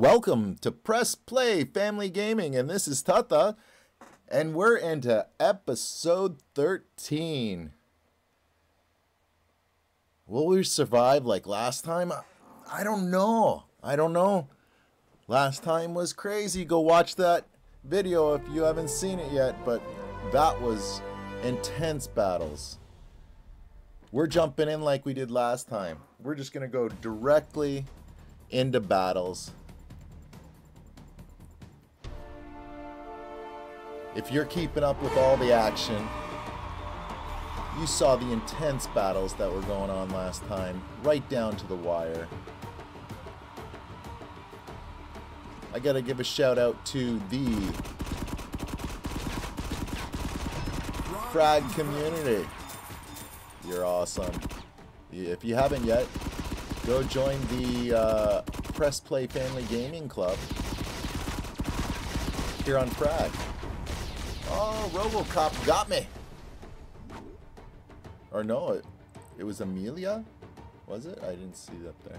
Welcome to Press Play Family Gaming, and this is Tata, and we're into episode 13. Will we survive like last time? I don't know. Last time was crazy. Go watch that video if you haven't seen it yet, but that was intense battles. We're jumping in like we did last time. We're just gonna go directly into battles. If you're keeping up with all the action, you saw the intense battles that were going on last time, right down to the wire. I gotta give a shout out to the Frag community. You're awesome. If you haven't yet, go join the Press Play Family Gaming Club here on Frag. Oh, RoboCop got me. Or no, it was Amelia, was it? I didn't see that there.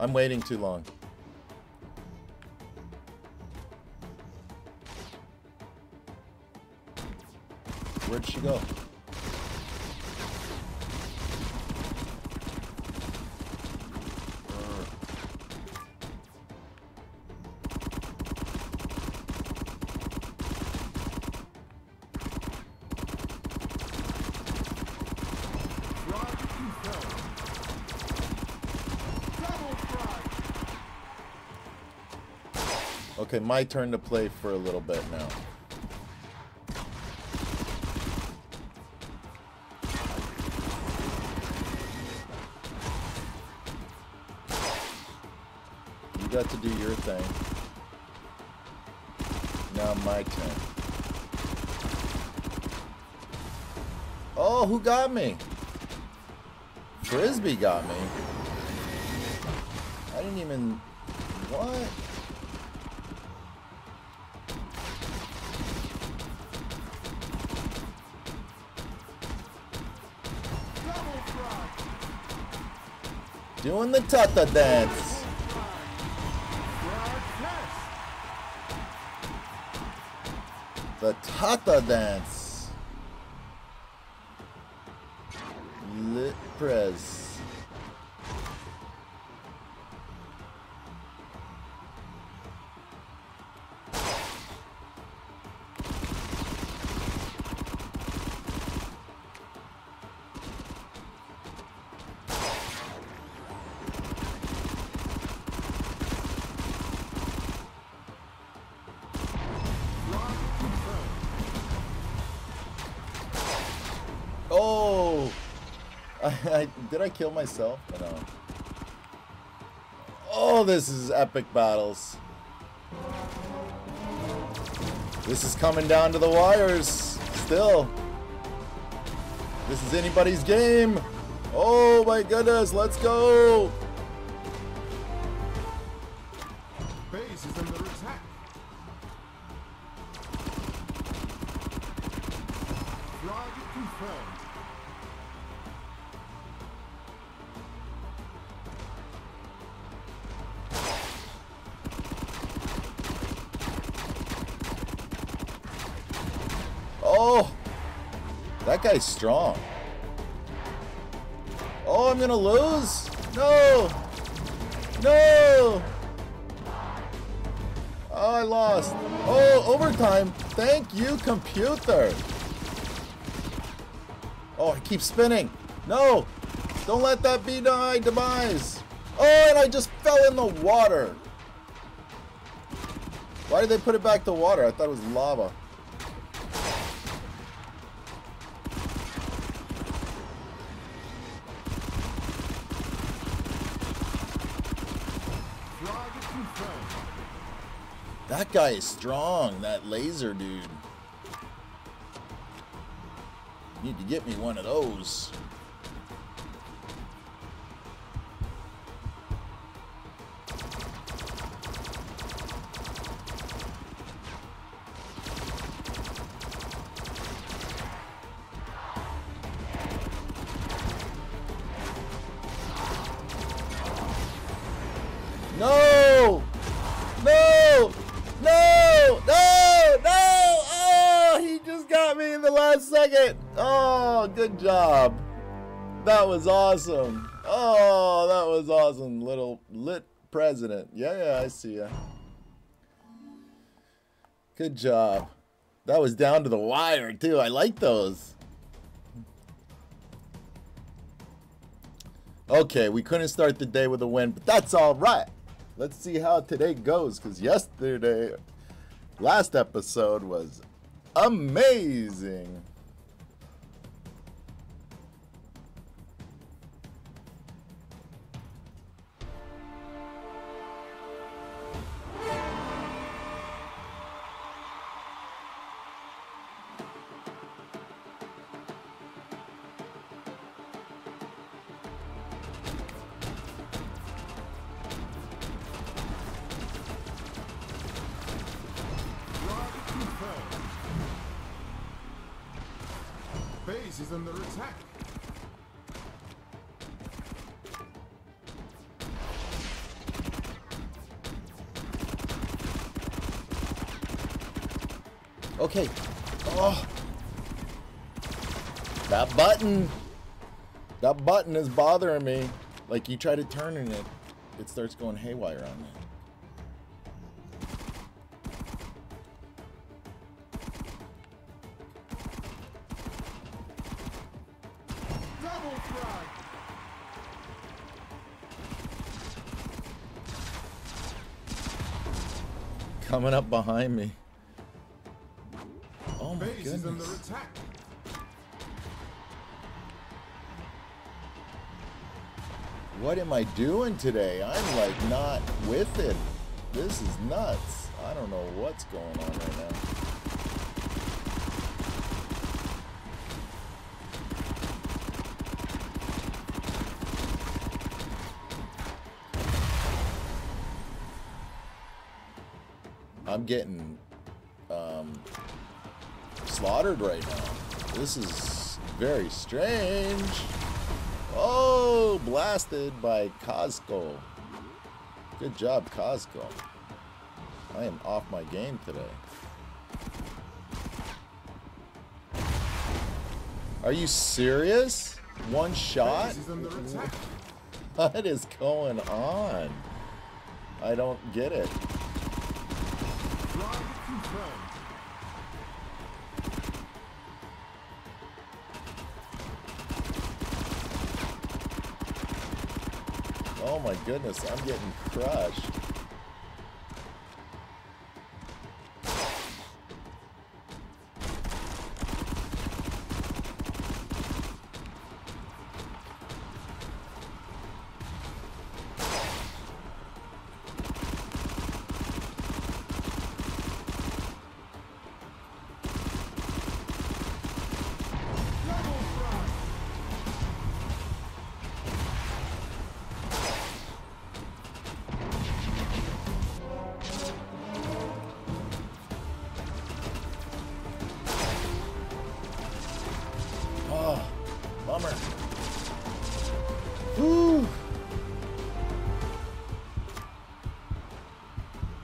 I'm waiting too long. Where'd she go? Okay, my turn to play for a little bit now. You got to do your thing. Now my turn. Oh, who got me? Frisbee got me. I didn't even... What? Doing the Tata dance. The Tata dance. Lit press. Did I kill myself? No. Oh, this is epic battles. This is coming down to the wires still. This is anybody's game. Oh my goodness, let's go. Base is under attack. Target confirmed. That guy's strong. Oh, I'm gonna lose? No! No! Oh, I lost. Oh, overtime. Thank you, computer. Oh, I keep spinning. No! Don't let that be my demise. Oh, and I just fell in the water. Why did they put it back to water? I thought it was lava. That guy is strong, that laser dude. Need to get me one of those. No! No! No! No! No! Oh! He just got me in the last second. Oh, good job. That was awesome. Oh, that was awesome, little lit president. Yeah, I see ya. Good job. That was down to the wire, too. I like those. Okay, we couldn't start the day with a win, but that's all right. Let's see how today goes, because yesterday, last episode was amazing. Okay. Oh. That button is bothering me. Like, you try to turn in it, it starts going haywire on me. Coming up behind me. Oh my goodness. What am I doing today? I'm like not with it. This is nuts. I don't know what's going on right now. I'm getting slaughtered right now. This is very strange. Oh, blasted by Costco. Good job, Costco. I am off my game today. Are you serious? One shot? What is going on? I don't get it. Oh my goodness, I'm getting crushed.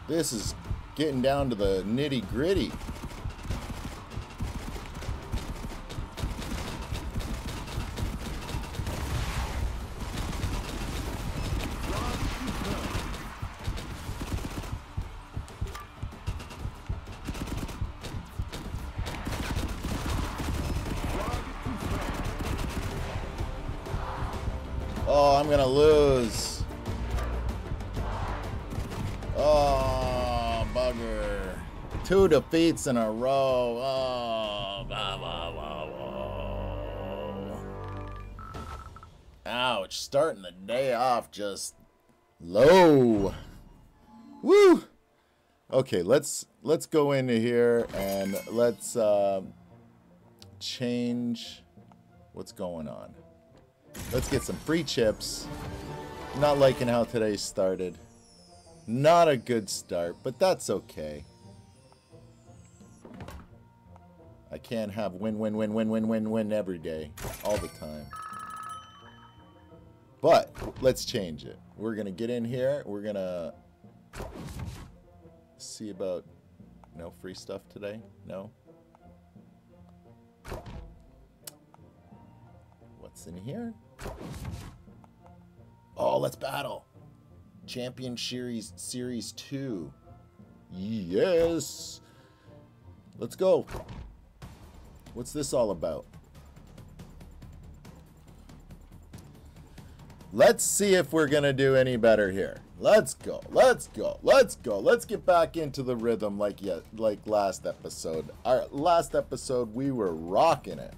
This is getting down to the nitty-gritty. Oh, I'm gonna lose. Two defeats in a row. Oh, blah, blah, blah, blah. Ouch. Starting the day off just low. Woo! Okay, let's go into here and let's change what's going on. Let's get some free chips. Not liking how today started. Not a good start, but that's okay. I can't have win, win, win, win, win, win, win every day, all the time. But let's change it. We're gonna get in here. We're gonna see about no free stuff today. No. What's in here? Oh, let's battle. Champion Series 2. Yes. Let's go. What's this all about? Let's see if we're gonna do any better here. Let's go. Let's go. Let's go. Let's get back into the rhythm like last episode. Our last episode, we were rocking it.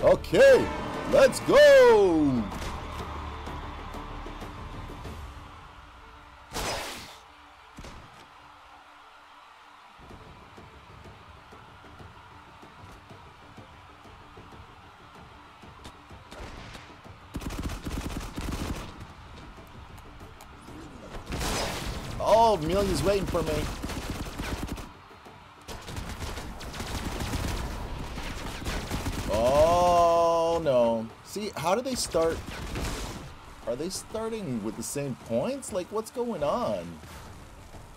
Okay, let's go. Oh, Amelia's waiting for me. Oh, no. See, how do they start? Are they starting with the same points? Like, what's going on?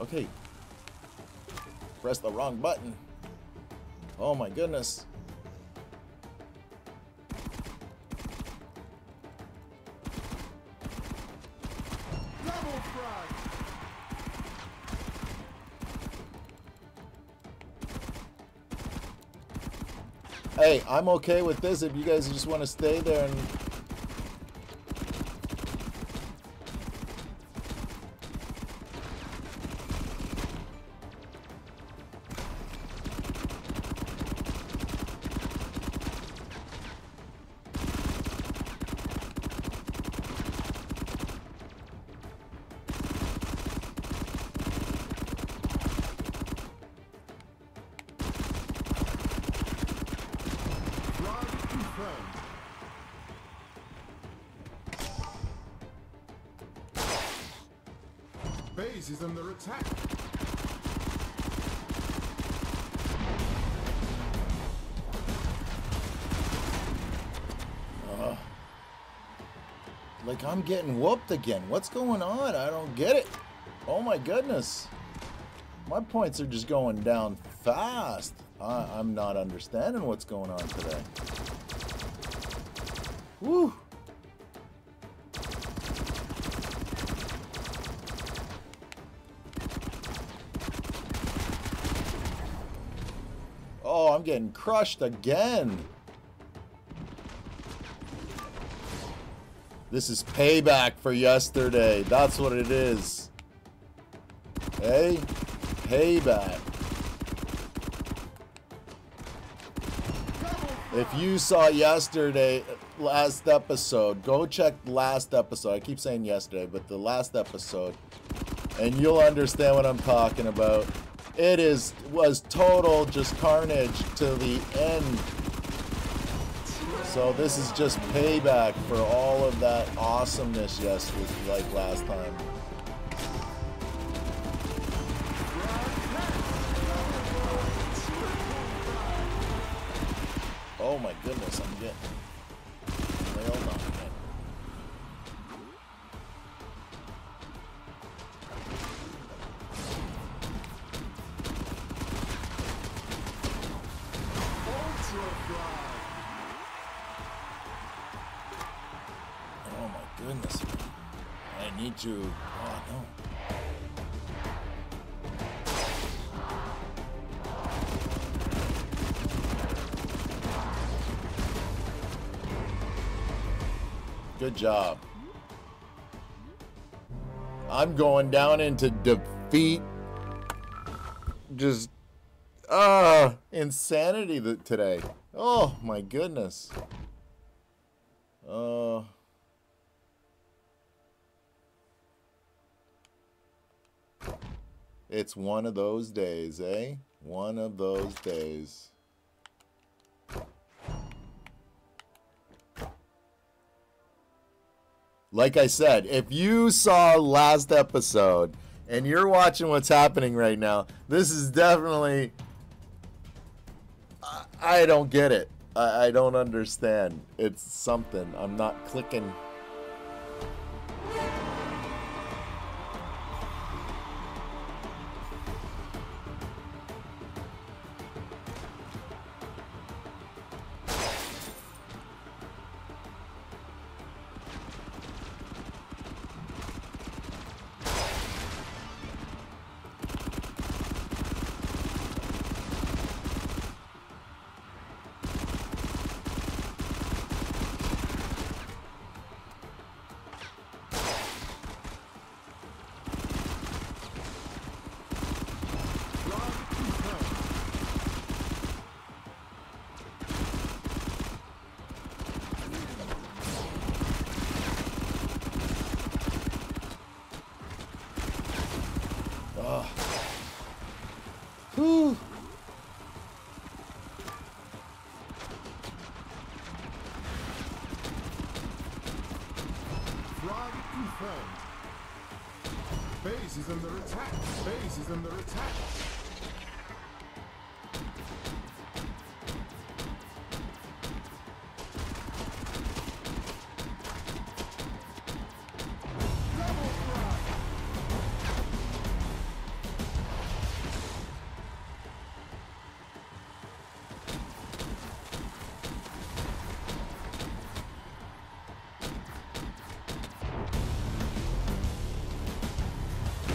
Okay. Press the wrong button. Oh, my goodness. Hey, I'm okay with this if you guys just want to stay there and... is under attack. Like, I'm getting whooped again. What's going on? I don't get it. Oh my goodness. My points are just going down fast. I'm not understanding what's going on today. Woo. Oh, I'm getting crushed again. This is payback for yesterday. That's what it is. Hey, payback. If you saw yesterday, last episode, go check last episode. I keep saying yesterday, but the last episode, and you'll understand what I'm talking about. It was total just carnage to the end. So this is just payback for all of that awesomeness yesterday, like last time. Oh my goodness, I'm getting nailed on again. Dude. Oh no. Good job. I'm going down into defeat. Just insanity today. Oh my goodness. It's one of those days, eh? One of those days. Like I said, if you saw last episode and you're watching what's happening right now. This is definitely, I don't get it. I don't understand. It's something. I'm not clicking.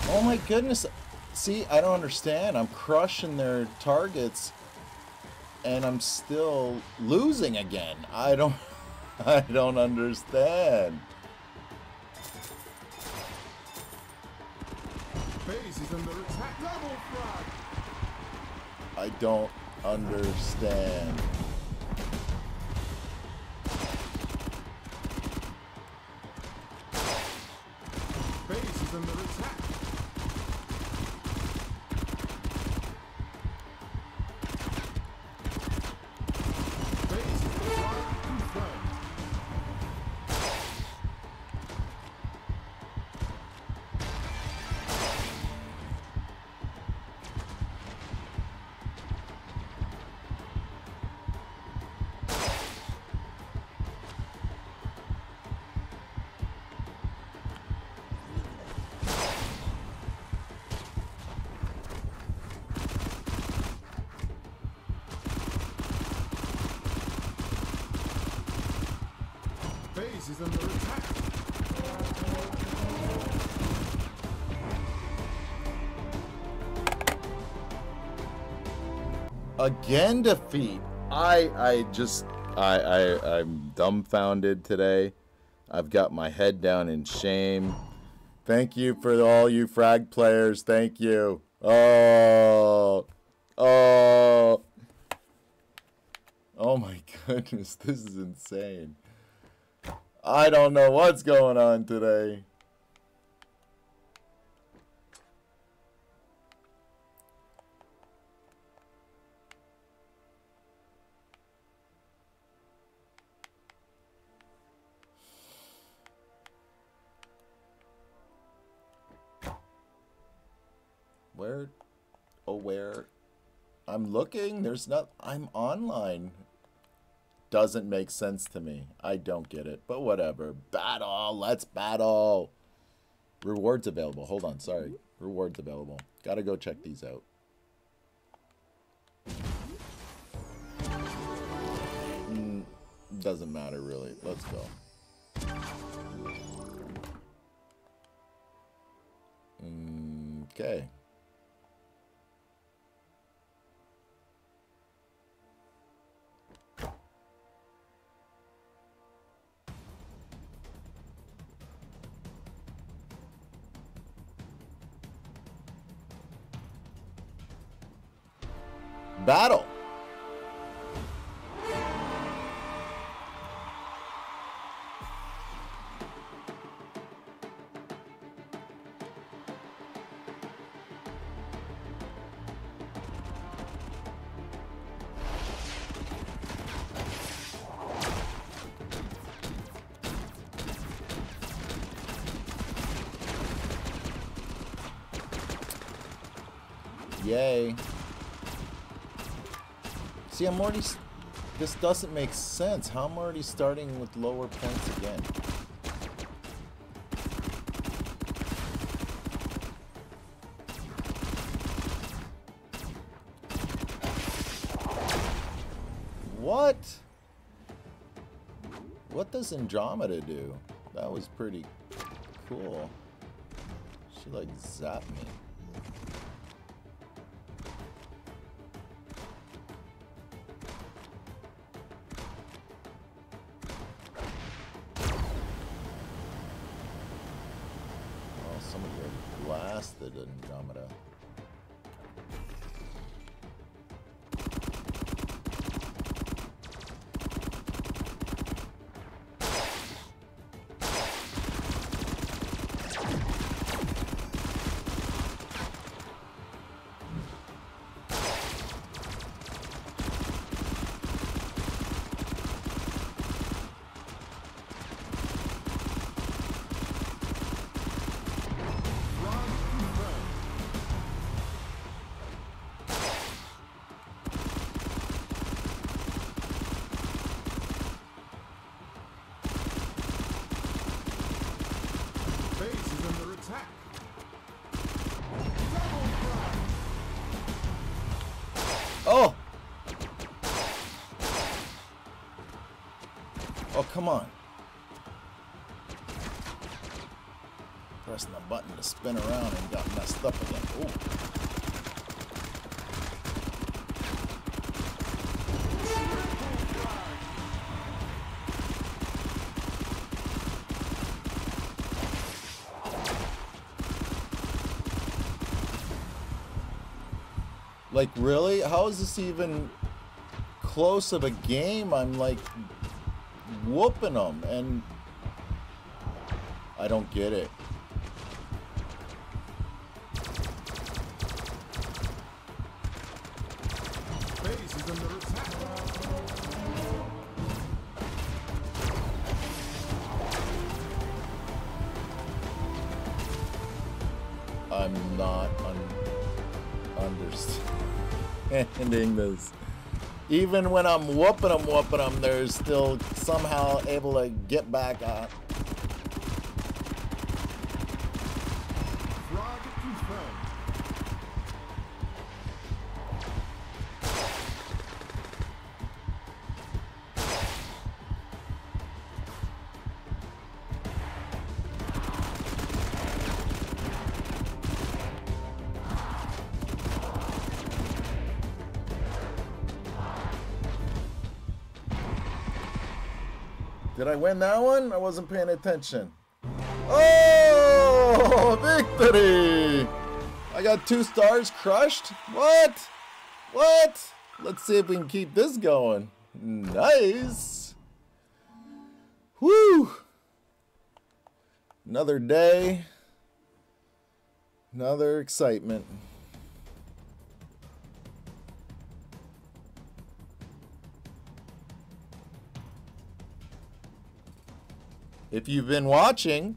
Oh my goodness, see, I don't understand. I'm crushing their targets and I'm still losing again. I don't understand. Base is under attack. Double frag. I don't understand. Base is under attack. Again, defeat. I'm dumbfounded today. I've got my head down in shame. Thank you for all you frag players. Thank you. Oh my goodness, this is insane. I don't know what's going on today. Where I'm looking, there's not, I'm online. Doesn't make sense to me. I don't get it, but whatever. Battle, let's battle. Rewards available. Hold on, sorry. Rewards available. Gotta go check these out. Doesn't matter really. Let's go. Okay. Battle. Yay. See, I'm already... This doesn't make sense. How am I already starting with lower points again? What? What does Andromeda do? That was pretty cool. She like zapped me. Andromeda. Come on. Pressing the button to spin around and got messed up again. Ooh. Like, really? How is this even close of a game? I'm like... whooping them, and I don't get it. I'm not understanding this. Even when I'm whooping them, they're still somehow able to get back up. Did I win that one? I wasn't paying attention. Oh, victory! I got 2 stars crushed? What? What? Let's see if we can keep this going. Nice! Woo! Another day. Another excitement. If you've been watching,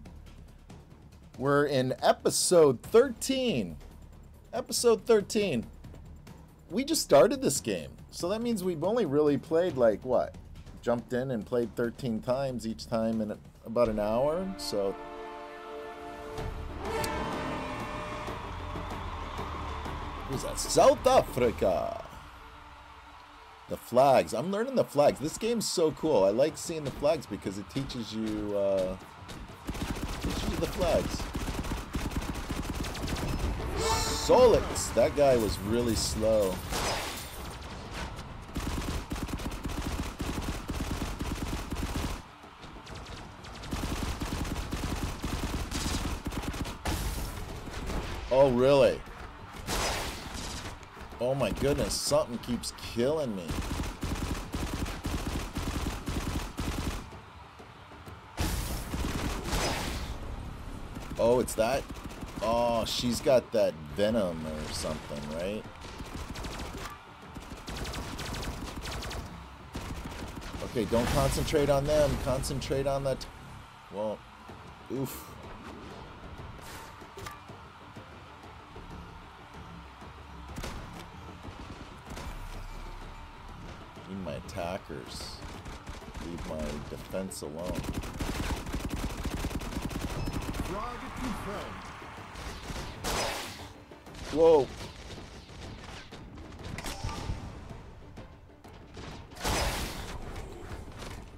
we're in episode 13. Episode 13. We just started this game. So that means we've only really played like what? Jumped in and played 13 times, each time in about an hour. So who's that? South Africa. The flags. I'm learning the flags. This game's so cool. I like seeing the flags because it teaches you the flags. Solix. That guy was really slow. Oh, really? Oh my goodness, something keeps killing me. Oh, it's that? Oh, she's got that venom or something, right? Okay, don't concentrate on them. Concentrate on that. Well, oof. attackers. Leave my defense alone. Whoa!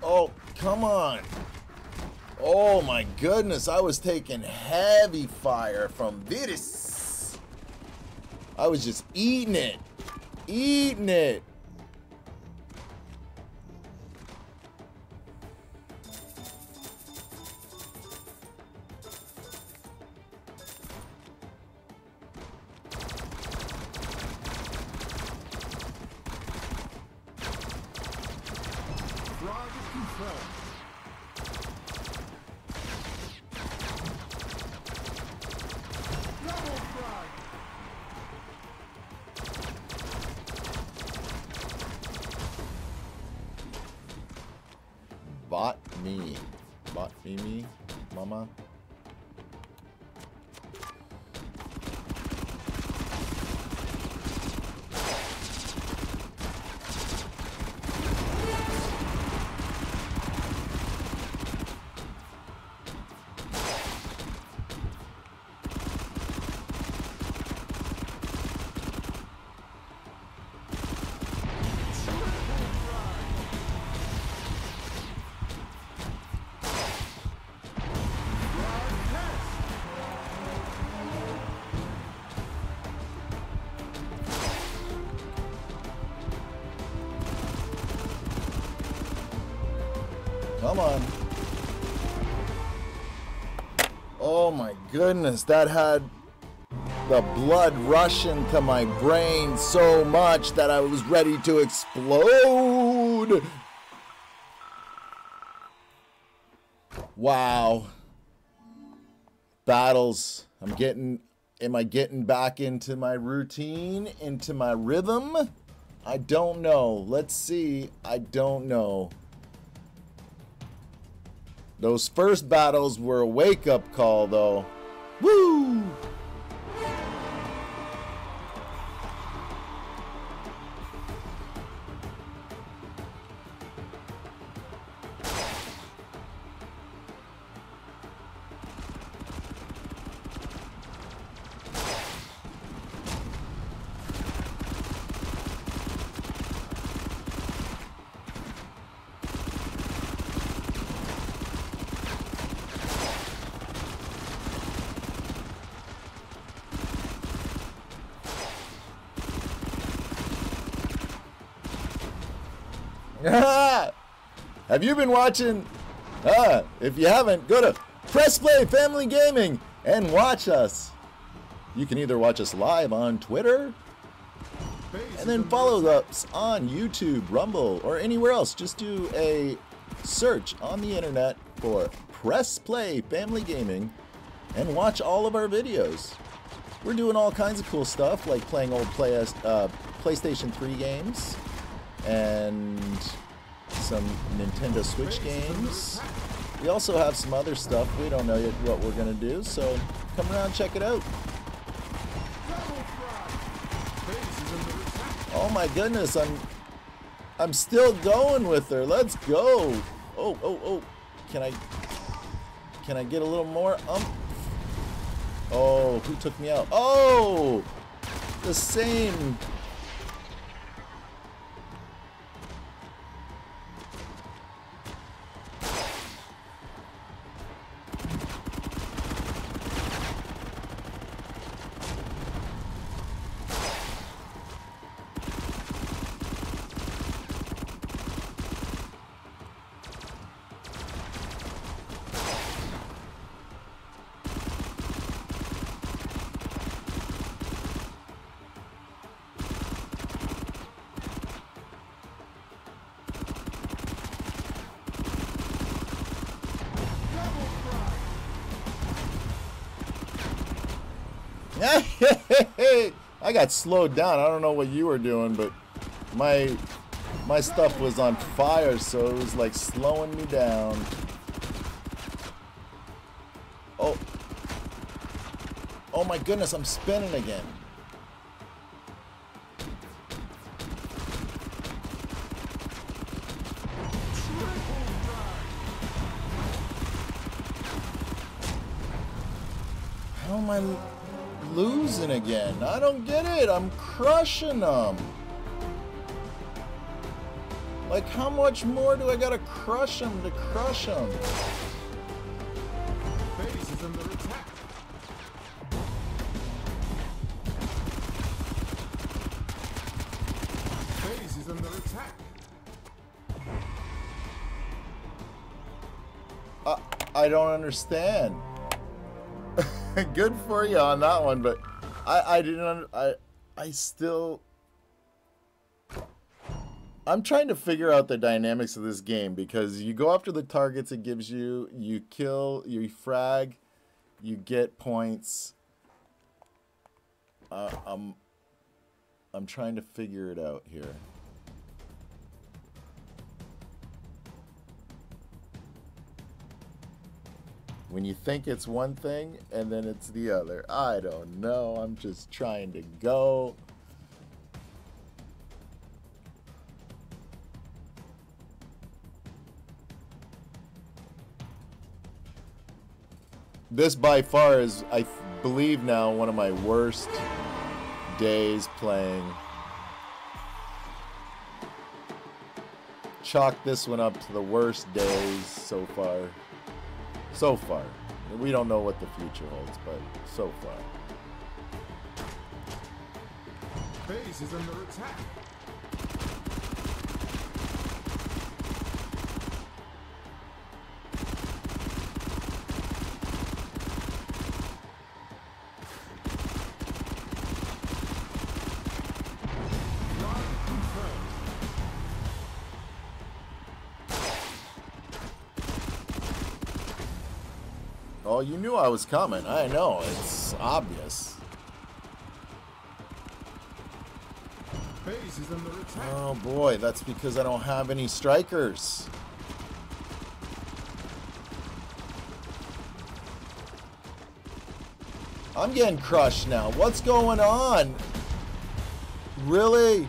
Oh, come on! Oh my goodness, I was taking heavy fire from this. I was just eating it. Eating it. Come on. Oh my goodness, that had the blood rushing to my brain so much that I was ready to explode. Wow. Battles. I'm getting, am I getting back into my routine, into my rhythm? I don't know. Let's see. I don't know. Those first battles were a wake-up call, though. Woo! Have you been watching? If you haven't, go to Press Play Family Gaming and watch us. You can either watch us live on Twitter and then follow us on YouTube, Rumble, or anywhere else. Just do a search on the internet for Press Play Family Gaming and watch all of our videos. We're doing all kinds of cool stuff like playing old PlayStation 3 games and some Nintendo Switch games. We also have some other stuff. We don't know yet what we're gonna do, so come around, check it out. Oh my goodness, I'm still going with her. Let's go. Oh, oh, oh. Can I get a little more? Oh, who took me out? Oh, the same. I got slowed down. I don't know what you were doing, but my stuff was on fire, so it was like slowing me down. Oh. Oh my goodness, I'm spinning again. How am I losing again? I don't get it. I'm crushing them. Like, how much more do I gotta crush them to crush them? Base is under attack. Base is under attack. I don't understand. Good for you on that one, but I still... I'm trying to figure out the dynamics of this game, because you go after the targets it gives you, you kill, you frag, you get points. I'm trying to figure it out here. When you think it's one thing and then it's the other. I don't know. I'm just trying to go. This by far is, I believe now, one of my worst days playing. Chalk this one up to the worst days so far. So far. We don't know what the future holds, but so far. Base is under attack. You knew I was coming. I know. It's obvious. Base is under attack. Oh boy, that's because I don't have any strikers. I'm getting crushed now. What's going on? Really?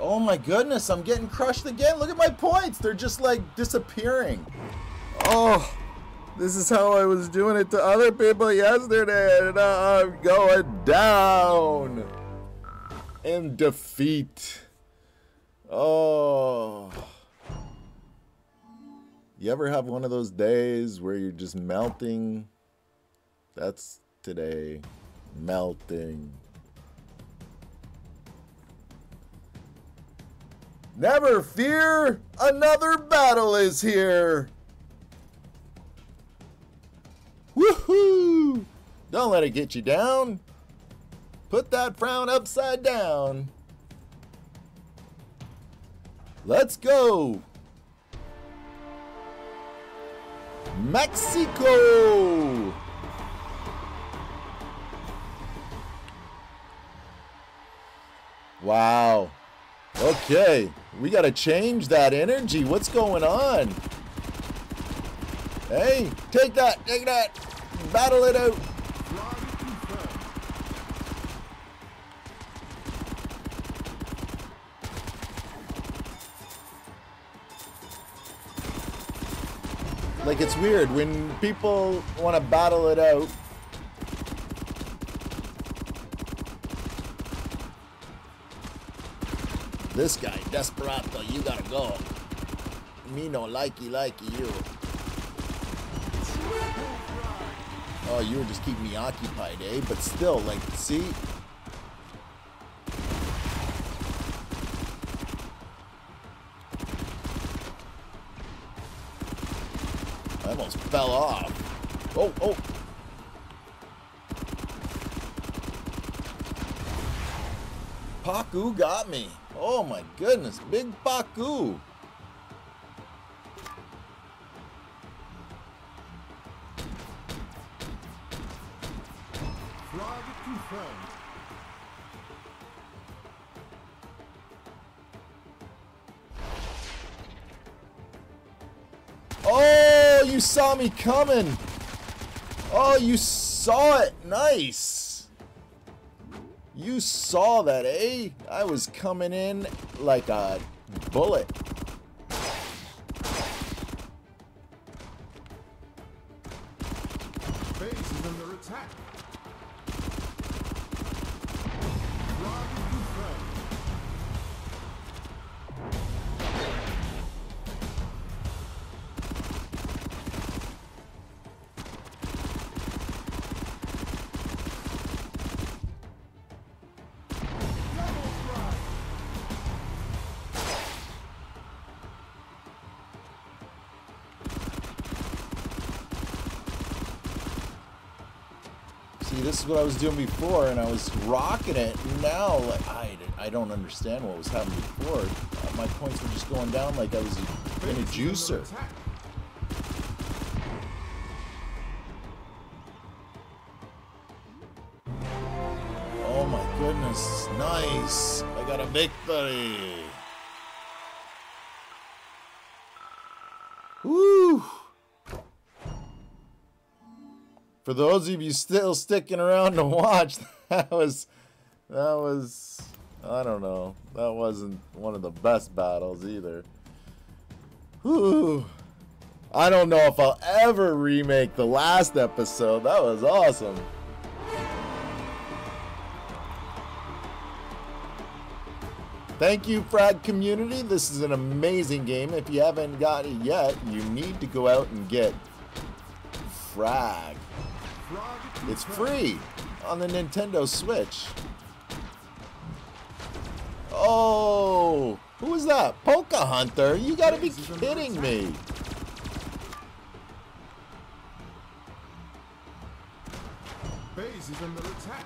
Oh my goodness, I'm getting crushed again. Look at my points. They're just like disappearing. Oh, this is how I was doing it to other people yesterday, and now I'm going down in defeat. Oh. You ever have one of those days where you're just melting? That's today. Melting. Never fear, another battle is here. Woohoo! Don't let it get you down. Put that frown upside down. Let's go. Mexico. Wow. Okay, we gotta change that energy. What's going on? Hey, take that, take that. Battle it out. Like, it's weird when people want to battle it out. This guy, Desperado, you gotta go. Me no likey you. Oh, you would just keep me occupied, eh? But still, like, see? I almost fell off. Oh, oh. Baku got me. Oh my goodness, big Baku. Frog confirmed. Oh, you saw me coming. Oh, you saw it. Nice. You saw that, eh? I was coming in like a bullet. Base is under attack. This is what I was doing before, and I was rocking it. Now, like, I don't understand what was happening before. My points were just going down like I was in a juicer. Oh my goodness, nice. I got a victory. Woo! For those of you still sticking around to watch, that was, I don't know, that wasn't one of the best battles either. Whew. I don't know if I'll ever remake the last episode. That was awesome. Thank you, Frag Community. This is an amazing game. If you haven't got it yet, you need to go out and get Frag. It's free on the Nintendo Switch. Oh, who is that? Poke Hunter? You gotta be kidding me. Base is under attack.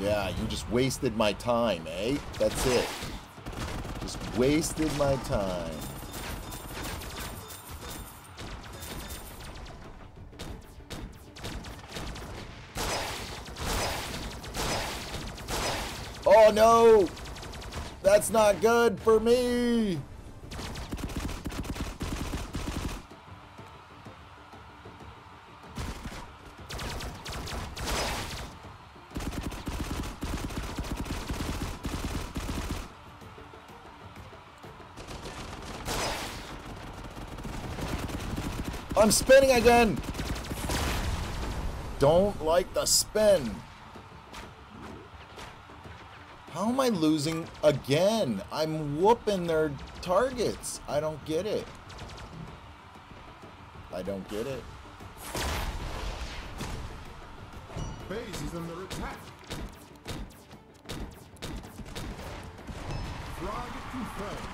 Yeah, you just wasted my time, eh? That's it. Just wasted my time. Oh no! That's not good for me! I'm spinning again. Don't like the spin. How am I losing again? I'm whooping their targets. I don't get it. I don't get it. Base is under attack. Frog confirmed.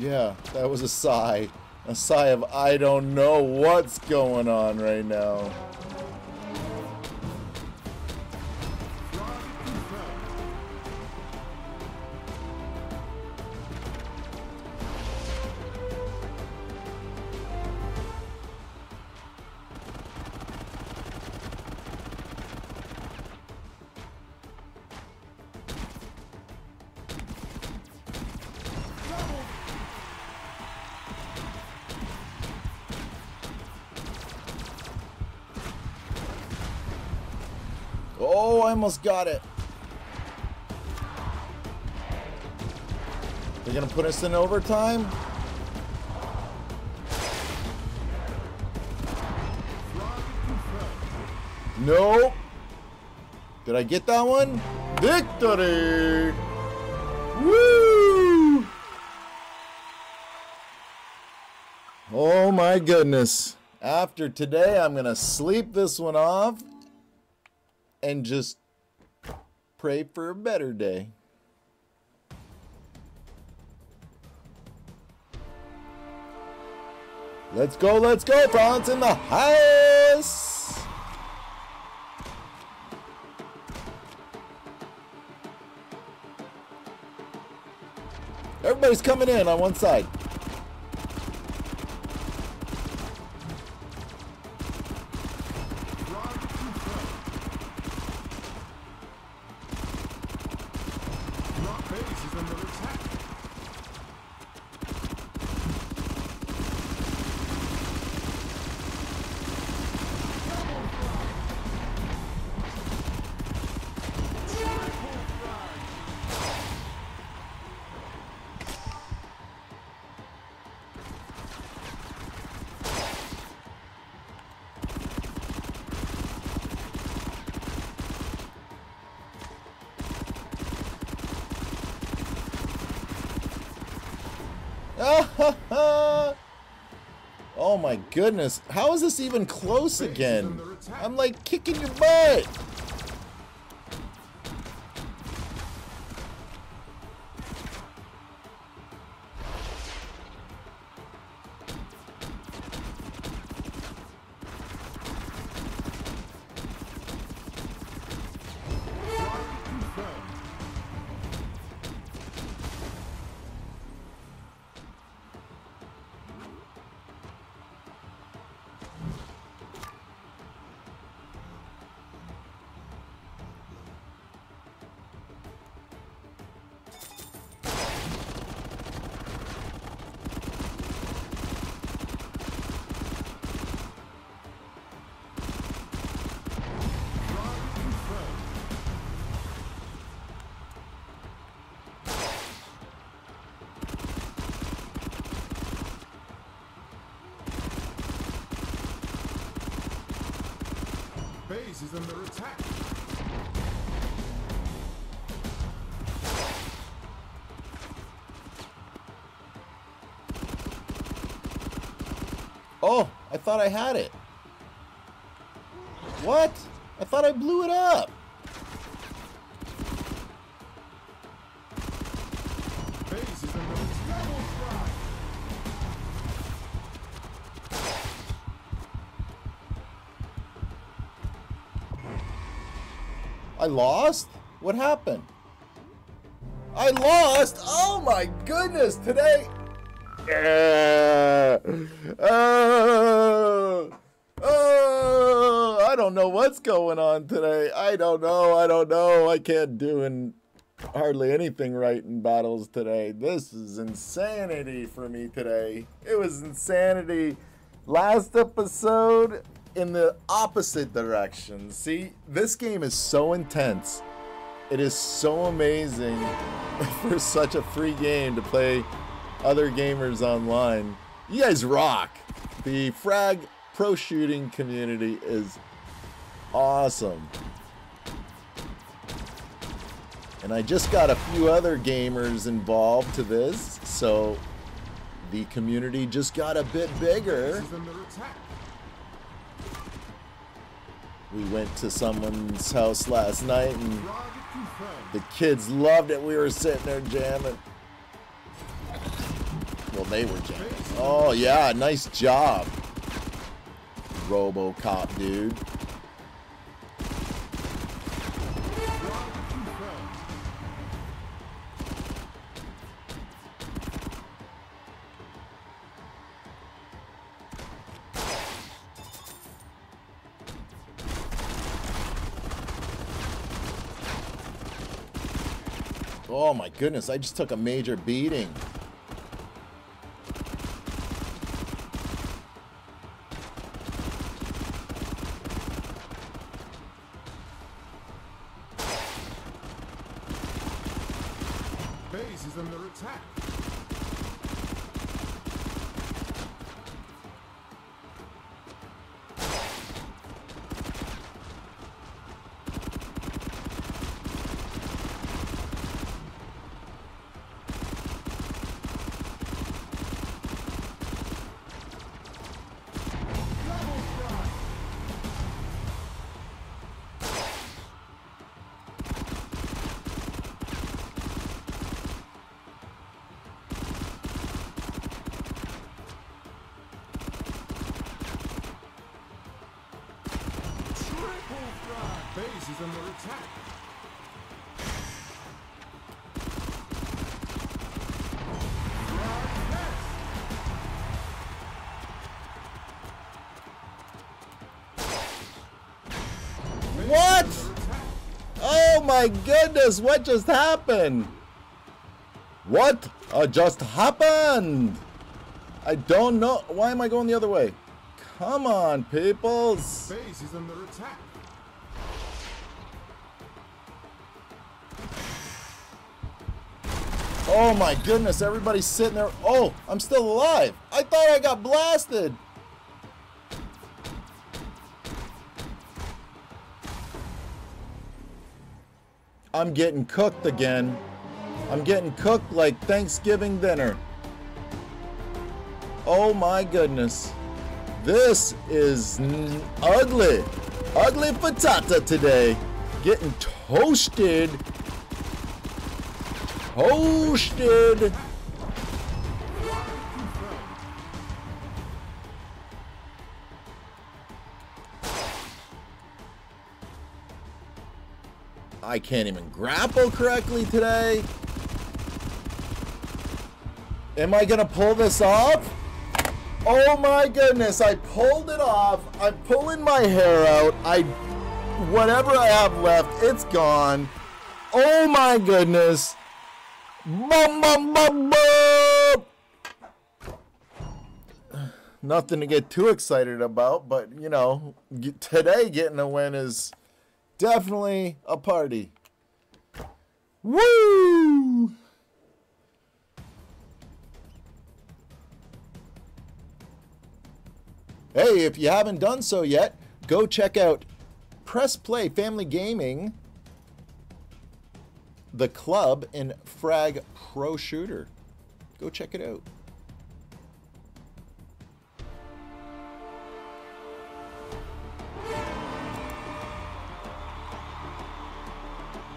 Yeah, that was a sigh of I don't know what's going on right now. Oh, I almost got it. They're gonna put us in overtime? No. Did I get that one? Victory! Woo! Oh my goodness. After today, I'm gonna sleep this one off and just pray for a better day. Let's go, France in the house! Everybody's coming in on one side. Oh my goodness, how is this even close again? I'm like kicking your butt. Is under attack. Oh, I thought I had it. What? I thought I blew it up. I lost? What happened? I lost? Oh my goodness, today. Yeah. I don't know what's going on today. I don't know. I can't do hardly anything right in battles today. This is insanity for me today. It was insanity. Last episode, in the opposite direction. See, this game is so intense. It is so amazing for such a free game to play other gamers online. You guys rock. The Frag Pro Shooting community is awesome. And I just got a few other gamers involved to this, so the community just got a bit bigger. We went to someone's house last night and the kids loved it. We were sitting there jamming. Well, they were jamming. Oh yeah, nice job, RoboCop dude. Oh my goodness, I just took a major beating. them their attack. Bases under attack. What? Oh my goodness, what just happened? What just happened? I don't know. Why am I going the other way? Come on, peoples. Bases under attack. Oh my goodness, everybody's sitting there. Oh, I'm still alive. I thought I got blasted. I'm getting cooked again. I'm getting cooked like Thanksgiving dinner. Oh my goodness. This is ugly. Ugly patata today. Getting toasted. Hosted. I can't even grapple correctly today. Am I gonna pull this off? Oh my goodness, I pulled it off. I'm pulling my hair out. Whatever I have left, it's gone. Oh my goodness. Boom, boom, boom, boom. Nothing to get too excited about, but you know, today getting a win is definitely a party. Woo! Hey, if you haven't done so yet, go check out Press Play Family Gaming, the club in Frag Pro Shooter. Go check it out.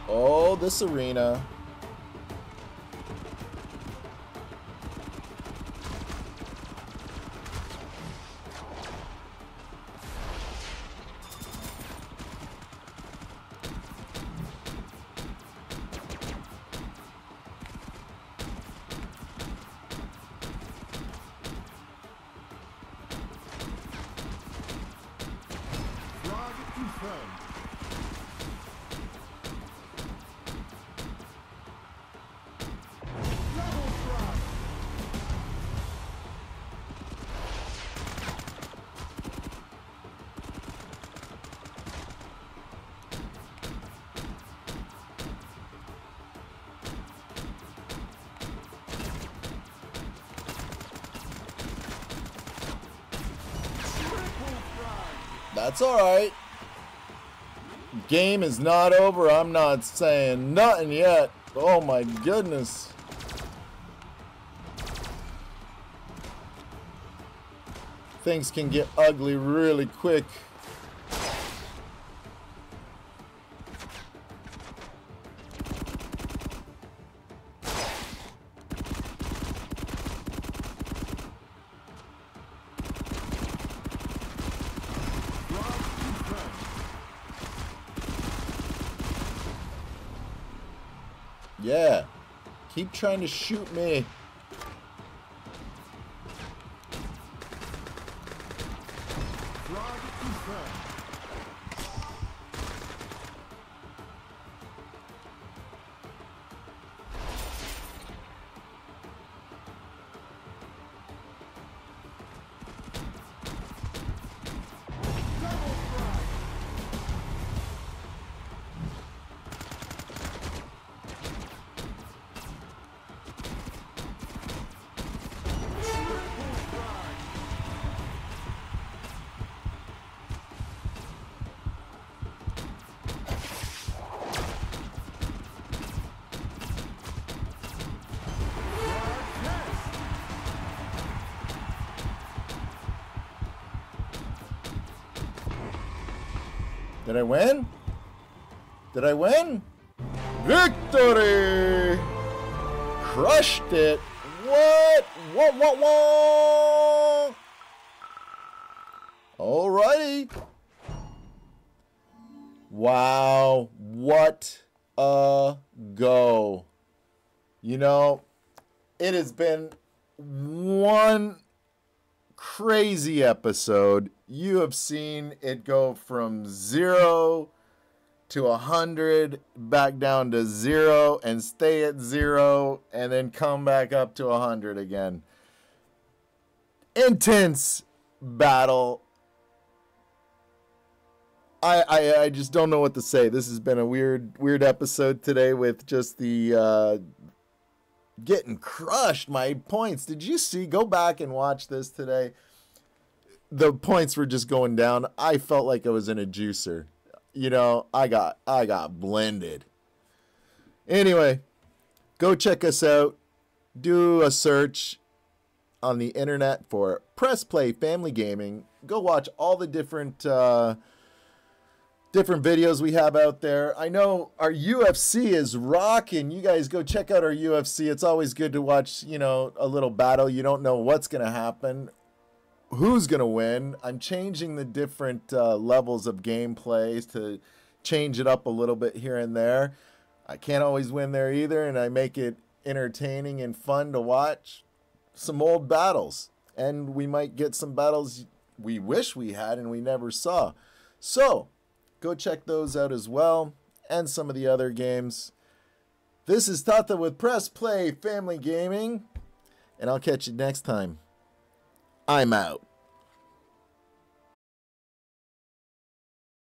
Oh, this arena. That's alright. Game is not over. I'm not saying nothing yet. Oh my goodness. Things can get ugly really quick. Yeah, keep trying to shoot me. Did I win? Did I win? Victory! Crushed it! What? What? Alrighty. Wow. What a go. You know, it has been one crazy episode. You have seen it go from 0 to 100, back down to 0, and stay at 0, and then come back up to 100 again. Intense battle. I just don't know what to say. This has been a weird episode today with just the getting crushed. My points. Did you see? Go back and watch this today. The points were just going down. I felt like I was in a juicer. You know, I got blended. Anyway, go check us out. Do a search on the internet for Press Play Family Gaming. Go watch all the different different videos we have out there. I know our UFC is rocking. You guys go check out our UFC. It's always good to watch, you know, a little battle. You don't know what's going to happen. Who's going to win? I'm changing the different levels of gameplays to change it up a little bit here and there. I can't always win there either, and I make it entertaining and fun to watch some old battles. And we might get some battles we wish we had and we never saw. So, go check those out as well, and some of the other games. This is Tata with Press Play Family Gaming, and I'll catch you next time. I'm out.